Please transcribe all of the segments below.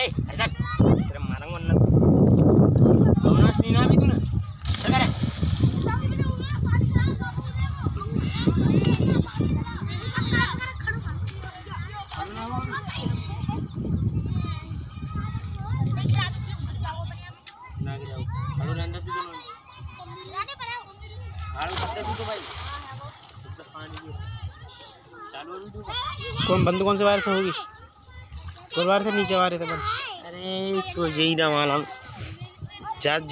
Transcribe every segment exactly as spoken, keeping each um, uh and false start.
Hey, Arjun. Terus marang mana? Mana sini nabi tu na? Sekarang. Kalau anda tu tu. Kalau anda tu tu baik. कौन बंदूक कौन से wire से होगी? कौन वायर से नीचे वायर है तब? अरे तो यही ना मालूम। जाज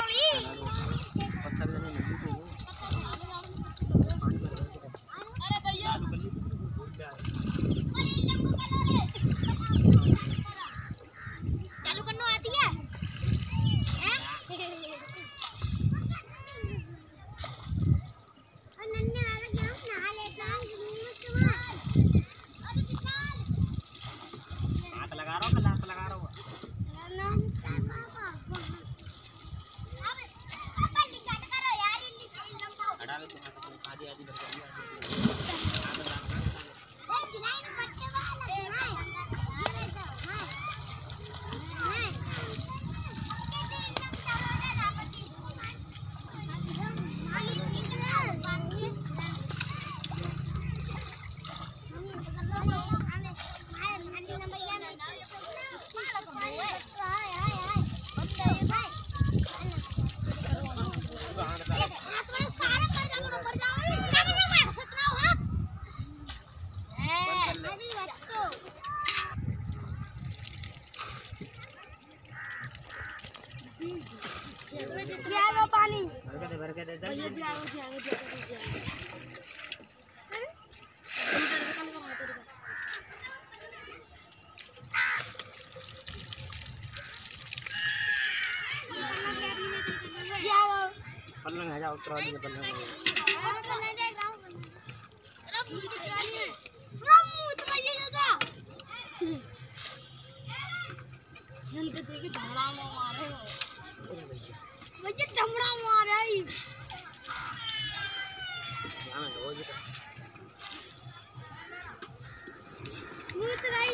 Terima kasih telah menonton!